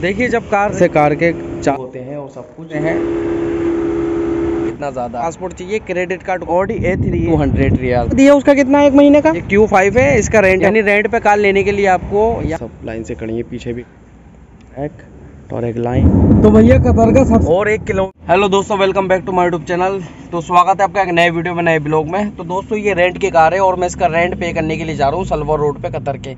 देखिए जब कार से कार के चार्ज होते हैं और सब कुछ हैं कितना ज्यादा ट्रांसपोर्ट चाहिए। Credit card Audi A3 200 riyal दिया उसका कितना है एक महीने का। ये Q5 है, इसका रेंट यानी रेंट पे कार लेने के लिए आपको सब लाइन से खड़ी है, पीछे भी एक टॉरेग लाइन। तो भैया कतर का सब और 1 किलो। हेलो दोस्तों, welcome back to my YouTube channel. तो स्वागत है आपका एक नए वीडियो में, नए ब्लॉग में। तो दोस्तों ये रेंट की कार है और मैं इसका रेंट पे करने के लिए जा रहा हूँ सलवा रोड पे कतर के।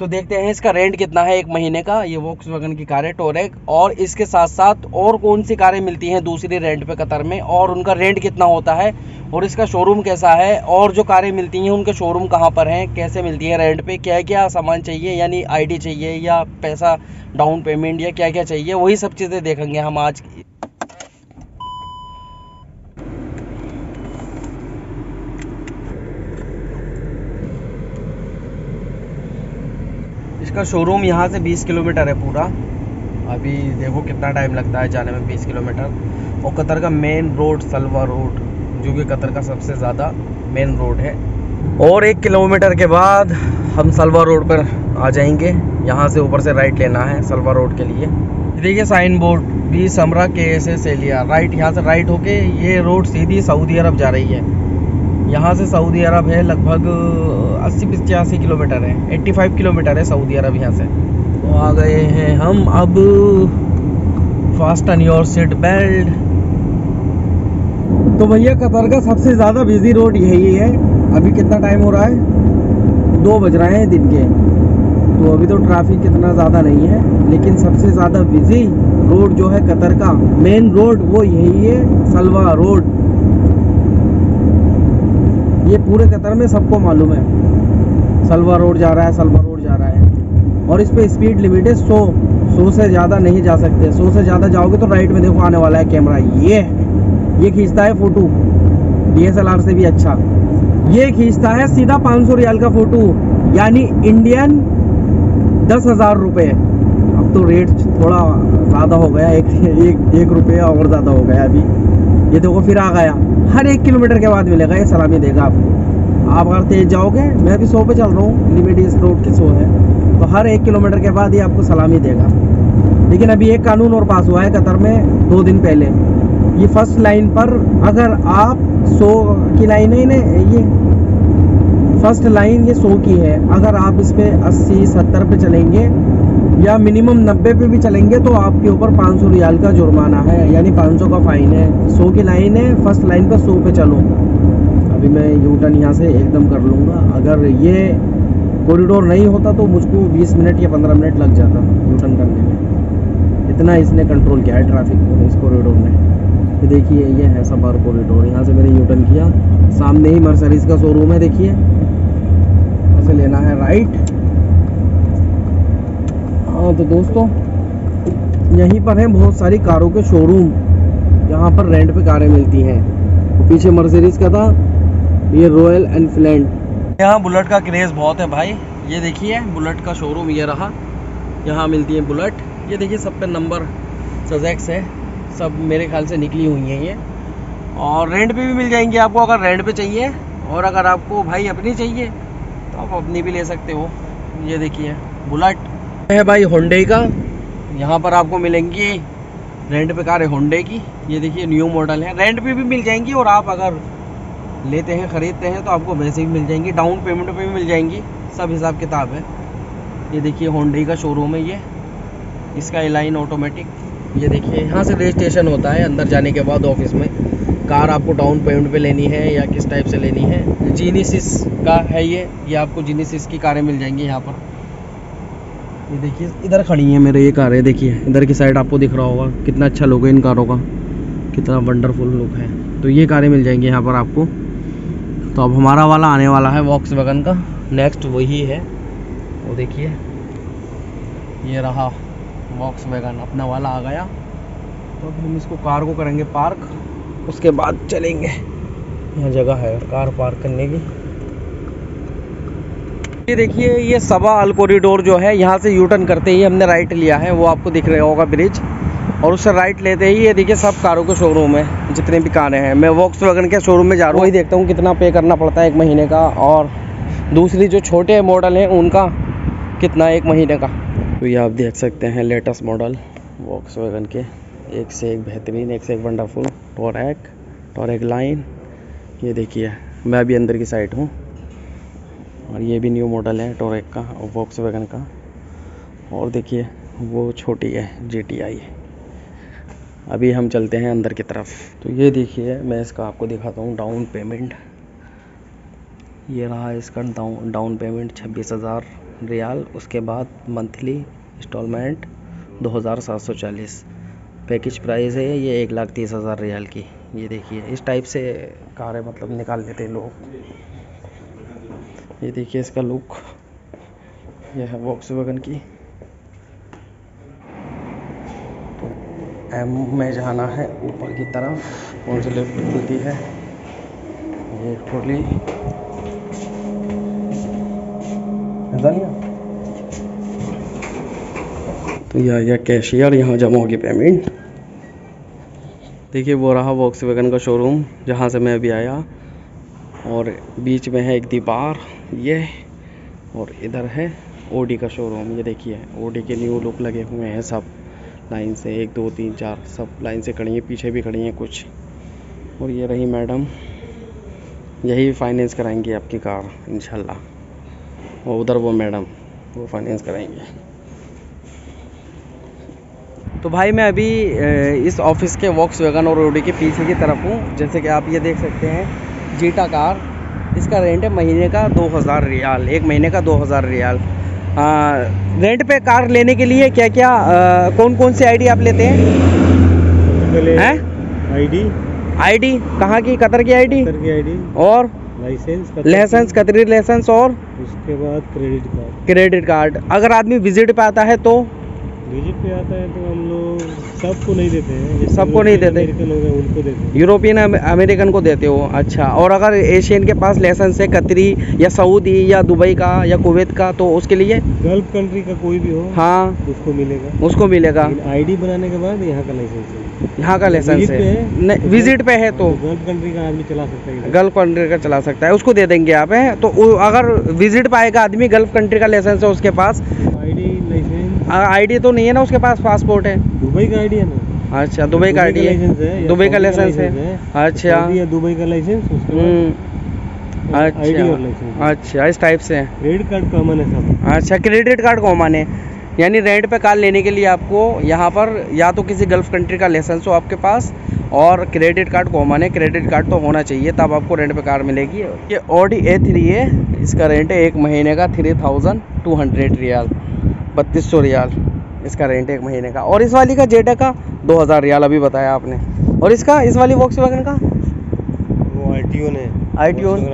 तो देखते हैं इसका रेंट कितना है एक महीने का। ये वोक्सवैगन की कार है टोरेग। और इसके साथ साथ और कौन सी कारें मिलती हैं दूसरी रेंट पे कतर में और उनका रेंट कितना होता है और इसका शोरूम कैसा है और जो कारें मिलती हैं उनके शोरूम कहाँ पर हैं, कैसे मिलती हैं रेंट पे, क्या क्या सामान चाहिए यानी आईडी चाहिए या पैसा डाउन पेमेंट या क्या क्या चाहिए, वही सब चीज़ें देखेंगे हम आज। इसका शोरूम यहाँ से 20 किलोमीटर है पूरा। अभी देखो कितना टाइम लगता है जाने में 20 किलोमीटर। और कतर का मेन रोड सलवा रोड जो कि कतर का सबसे ज़्यादा मेन रोड है। और 1 किलोमीटर के बाद हम सलवा रोड पर आ जाएंगे। यहाँ से ऊपर से राइट लेना है सलवा रोड के लिए। देखिए साइन बोर्ड 20 हमरा KSS एलिया राइट। यहाँ से राइट होके ये रोड सीधी सऊदी अरब जा रही है। यहाँ से सऊदी अरब है लगभग 80-85 किलोमीटर है, 85 किलोमीटर है सऊदी अरब यहाँ से। तो आ गए हैं हम अब। Fasten your seat belt. तो भैया कतर का सबसे ज़्यादा बिजी रोड यही है। अभी कितना टाइम हो रहा है, 2 बज रहे हैं दिन के। तो अभी तो ट्रैफिक कितना ज़्यादा नहीं है, लेकिन सबसे ज़्यादा बिजी रोड जो है कतर का मेन रोड वो यही है सलवा रोड। ये पूरे कतर में सबको मालूम है सलवा रोड जा रहा है, सलवा रोड जा रहा है। और इस पे स्पीड लिमिट है 100 से ज़्यादा नहीं जा सकते। 100 से ज़्यादा जाओगे तो राइट में देखो आने वाला है कैमरा। ये खींचता है फ़ोटो DSLR से भी अच्छा। ये खींचता है सीधा 500 रियाल का फ़ोटो, यानी इंडियन 10,000 रुपये। अब तो रेट थोड़ा ज़्यादा हो गया, एक रुपया और ज़्यादा हो गया। अभी ये देखो फिर आ गया। हर 1 किलोमीटर के बाद मिलेगा ये सलामी देगा आपको। आप अगर तेज जाओगे, मैं अभी 100 पे चल रहा हूँ, लिमिट इस रोड की 100 है, तो हर 1 किलोमीटर के बाद ये आपको सलामी देगा। लेकिन अभी एक कानून और पास हुआ है कतर में 2 दिन पहले। ये फर्स्ट लाइन पर अगर आप 100 की लाइन है, ये फर्स्ट लाइन ये 100 की है, अगर आप इस पर 80-70 पे चलेंगे या मिनिमम 90 पे भी चलेंगे तो आपके ऊपर 500 रियाल का जुर्माना है, यानी 500 का फ़ाइन है। 100 की लाइन है, फर्स्ट लाइन पर 100 पे चलो। अभी मैं यू टर्न यहाँ से एकदम कर लूँगा। अगर ये कॉरिडोर नहीं होता तो मुझको 20 मिनट या 15 मिनट लग जाता यू टर्न करने में। इतना इसने कंट्रोल किया है ट्रैफिक को इस कॉरिडोर में। तो देखिए ये है सबा अल कॉरिडोर। यहाँ से मैंने यू टर्न किया, सामने ही मर्सिडीज़ का शोरूम है। देखिए उसे लेना है राइट। हाँ तो दोस्तों यहीं पर हैं बहुत सारी कारों के शोरूम। यहाँ पर रेंट पे कारें मिलती हैं। पीछे मर्सिडीज का था, ये रॉयल एनफील्ड। यहाँ बुलेट का क्रेज़ बहुत है भाई। ये देखिए बुलेट का शोरूम ये रहा, यहाँ मिलती है बुलेट। ये देखिए सब पे नंबर सजेक्स है, सब मेरे ख्याल से निकली हुई हैं ये। और रेंट पे भी मिल जाएंगी आपको अगर रेंट पे चाहिए। और अगर आपको भाई अपनी चाहिए तो आप अपनी भी ले सकते हो। ये देखिए बुलेट है भाई होंडे का। यहाँ पर आपको मिलेंगी रेंट पे कार है होंडे की। ये देखिए न्यू मॉडल है, रेंट पे भी मिल जाएंगी और आप अगर लेते हैं ख़रीदते हैं तो आपको वैसे ही मिल जाएंगी, डाउन पेमेंट पे भी मिल जाएंगी, सब हिसाब किताब है। ये देखिए होंडे का शोरूम है ये, इसका एलाइन ऑटोमेटिक। ये देखिए यहाँ से रजिस्ट्रेशन होता है अंदर जाने के बाद ऑफिस में। कार आपको डाउन पेमेंट पे लेनी है या किस टाइप से लेनी है। जीनीसिस का है ये आपको जीनीसिस की कारें मिल जाएंगी यहाँ पर। ये देखिए इधर खड़ी हैं मेरे ये कारें। देखिए इधर की साइड आपको दिख रहा होगा कितना अच्छा लुक है इन कारों का, कितना वंडरफुल लुक है। तो ये कारें मिल जाएंगी यहाँ पर आपको। तो अब हमारा वाला आने वाला है वॉक्सवैगन का, नेक्स्ट वही है। वो देखिए ये रहा वॉक्सवैगन, अपना वाला आ गया। तो अब हम इसको कार को करेंगे पार्क, उसके बाद चलेंगे। यहाँ जगह है कार पार्क करने की। ये देखिए ये सबा अल कॉरिडोर जो है, यहाँ से यू टर्न करते ही हमने राइट लिया है, वो आपको दिख रहा होगा ब्रिज। और उससे राइट लेते ही ये देखिए सब कारों के शोरूम है, जितने भी कारें हैं। मैं वॉक्सवैगन के शोरूम में जा रहा हूँ, वही देखता हूँ कितना पे करना पड़ता है एक महीने का। और दूसरी जो छोटे मॉडल हैं उनका कितना एक महीने का। तो ये आप देख सकते हैं लेटेस्ट मॉडल वॉक्सवैगन के, एक से एक बेहतरीन, एक से एक वंडरफुल टोरेग लाइन। ये देखिए, मैं अभी अंदर की साइड हूँ और ये भी न्यू मॉडल है टोरेग का और वॉक्सवैगन का। और देखिए वो छोटी है जीटीआई। अभी हम चलते हैं अंदर की तरफ। तो ये देखिए, मैं इसका आपको दिखाता हूँ डाउन पेमेंट। ये रहा इसका डाउन पेमेंट 26,000 रियाल, उसके बाद मंथली इंस्टॉलमेंट 2,740। पैकेज प्राइस है ये 1,30,000 रियाल की। ये देखिए, इस टाइप से कारें मतलब निकाल लेते हैं लोग। ये देखिए इसका लुक, यह है वॉक्सवैगन की। एम में जाना है ऊपर की तरफ, कौन सी लिफ्ट खुलती है, ये खोली तो यह कैशियर, यहाँ जमा होगी पेमेंट। देखिए वो रहा वॉक्सवैगन का शोरूम जहाँ से मैं अभी आया, और बीच में है एक दीवार ये, और इधर है ओडी का शोरूम। ये देखिए ओडी के न्यू लुक लगे हुए हैं सब लाइन से, 1 2 3 4 सब लाइन से खड़ी हैं, पीछे भी खड़ी हैं कुछ। और ये रही मैडम, यही फाइनेंस कराएंगी आपकी कार इंशाल्लाह। और उधर वो मैडम, वो फाइनेंस कराएंगे। तो भाई मैं अभी इस ऑफिस के वॉक्सवैगन और ओडी के पीछे की तरफ हूँ। जैसे कि आप ये देख सकते हैं जीटा कार, इसका रेंट है महीने का 2,000 रियाल, एक महीने का 2,000 रियाल। रेंट पे कार लेने के लिए क्या क्या कौन कौन सी आईडी आप लेते हैं? आईडी कहाँ की? कतर की आईडी और लाइसेंस, कतरी लाइसेंस, और उसके बाद क्रेडिट कार्ड। क्रेडिट कार्ड अगर आदमी विजिट पे आता है तो? विजिट पे आता है तो हम लोग सबको नहीं देते हैं, सबको नहीं देते, उनको देते, यूरोपियन अमेरिकन को देते हो। अच्छा, और अगर एशियन के पास लाइसेंस है कतरी या सऊदी या दुबई का या कुवैत का तो उसके लिए गल्फ कंट्री का कोई भी हो, हाँ उसको मिलेगा, उसको मिलेगा। आईडी बनाने के बाद यहाँ का लाइसेंस है, यहाँ का लाइसेंस है। विजिट पे है तो गल्फ कंट्री का आदमी चला सकता है, गल्फ कंट्री का चला सकता है, उसको दे देंगे आप। है तो अगर विजिट पे आएगा आदमी, गल्फ कंट्री का लाइसेंस है उसके पास, आईडी तो नहीं है ना उसके पास, पासपोर्ट है, दुबई का आईडी है ना। अच्छा, दुबई का आईडी है, दुबई का लाइसेंस है। अच्छा, दुबई का लाइसेंस, अच्छा अच्छा, इस टाइप से है। क्रेडिट कार्ड कॉमन है सब। अच्छा, क्रेडिट कार्ड कॉमन है, यानी रेंट पे कार लेने के लिए आपको यहाँ पर या तो किसी गल्फ कंट्री का लाइसेंस हो आपके पास और क्रेडिट कार्ड कॉमन है। क्रेडिट कार्ड तो होना चाहिए तब आपको रेंट पे कार मिलेगी। ये ऑडी A3 है, इसका रेंट है एक महीने का 3,200 रियाल, 3,200 रियाल इसका रेंट एक महीने का। और इस वाली का जेटा का 2,000 रियाल अभी बताया आपने। और इसका, इस वाली वॉक्सवैगन का वो आईटीओन,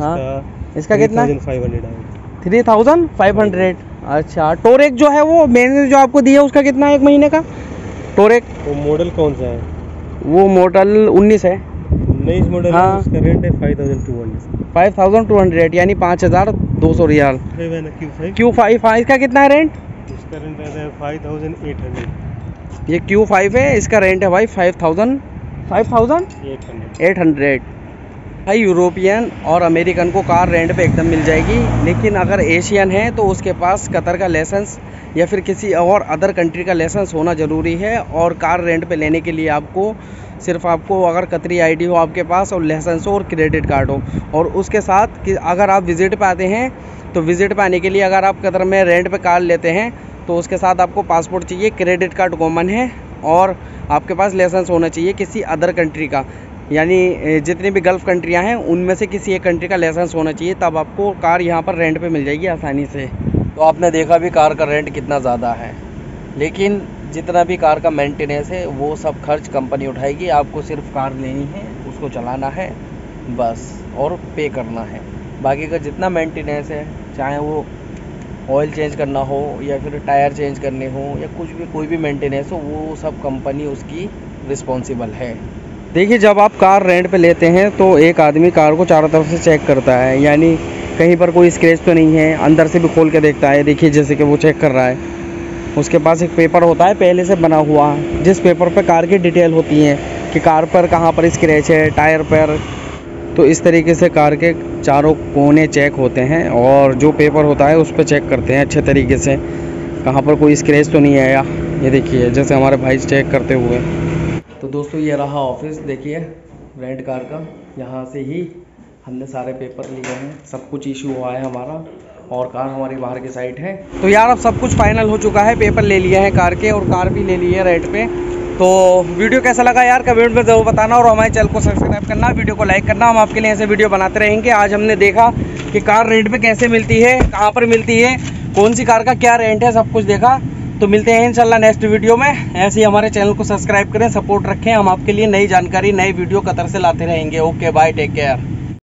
हाँ इसका कितना? 3,500। अच्छा, टोरेग जो है वो मैंने जो आपको दिया उसका कितना है एक महीने का? टोरेग वो मॉडल कौन सा है? वो मॉडल 19 है, 19 मॉडल, हाँ उसका रेंट है 5,200, यानी 5,200 रियाल। Q5 है, इसका कितना है रेंट? इसका रेंट है 5,800। ये Q5 है, इसका रेंट है भाई 5,800। भाई यूरोपियन और अमेरिकन को कार रेंट पे एकदम मिल जाएगी, लेकिन अगर एशियन है तो उसके पास कतर का लाइसेंस या फिर किसी और अदर कंट्री का लाइसेंस होना ज़रूरी है। और कार रेंट पे लेने के लिए आपको सिर्फ आपको अगर कतरी आईडी हो आपके पास और लाइसेंस हो और क्रेडिट कार्ड हो, और उसके साथ कि अगर आप विज़िट पे आते हैं तो विज़िट पे आने के लिए अगर आप कतर में रेंट पे कार लेते हैं तो उसके साथ आपको पासपोर्ट चाहिए, क्रेडिट कार्ड कॉमन है, और आपके पास लाइसेंस होना चाहिए किसी अदर कंट्री का, यानी जितनी भी गल्फ़ कंट्रियाँ हैं उनमें से किसी एक कंट्री का लाइसेंस होना चाहिए, तब आपको कार यहाँ पर रेंट पर मिल जाएगी आसानी से। तो आपने देखा भी कार का रेंट कितना ज़्यादा है, लेकिन जितना भी कार का मेंटेनेंस है वो सब खर्च कंपनी उठाएगी। आपको सिर्फ कार लेनी है, उसको चलाना है बस, और पे करना है। बाकी का जितना मेंटेनेंस है, चाहे वो ऑयल चेंज करना हो या फिर टायर चेंज करने हो या कुछ भी, कोई भी मेंटेनेंस हो, वो सब कंपनी उसकी रिस्पॉन्सिबल है। देखिए जब आप कार रेंट पे लेते हैं तो एक आदमी कार को चारों तरफ से चेक करता है, यानी कहीं पर कोई स्क्रैच तो नहीं है, अंदर से भी खोल के देखता है। देखिए जैसे कि वो चेक कर रहा है, उसके पास एक पेपर होता है पहले से बना हुआ, जिस पेपर पर कार की डिटेल होती है कि कार पर कहाँ पर स्क्रैच है, टायर पर, तो इस तरीके से कार के चारों कोने चेक होते हैं और जो पेपर होता है उस पर चेक करते हैं अच्छे तरीके से, कहाँ पर कोई स्क्रैच तो नहीं आया। ये देखिए जैसे हमारे भाई चेक करते हुए। तो दोस्तों ये रहा ऑफिस, देखिए रेंट कार का, यहाँ से ही हमने सारे पेपर लिए हैं, सब कुछ इशू हुआ है हमारा और कार हमारी बाहर की साइड है। तो यार अब सब कुछ फाइनल हो चुका है, पेपर ले लिए हैं कार के और कार भी ले ली है रेंट पे। तो वीडियो कैसा लगा यार कमेंट में ज़रूर बताना और हमारे चैनल को सब्सक्राइब करना, वीडियो को लाइक करना। हम आपके लिए ऐसे वीडियो बनाते रहेंगे। आज हमने देखा कि कार रेंट पे कैसे मिलती है, कहाँ पर मिलती है, कौन सी कार का क्या रेंट है, सब कुछ देखा। तो मिलते हैं इंशाल्लाह नेक्स्ट वीडियो में। ऐसे ही हमारे चैनल को सब्सक्राइब करें, सपोर्ट रखें, हम आपके लिए नई जानकारी नए वीडियो कतर से लाते रहेंगे। Okay bye, take care.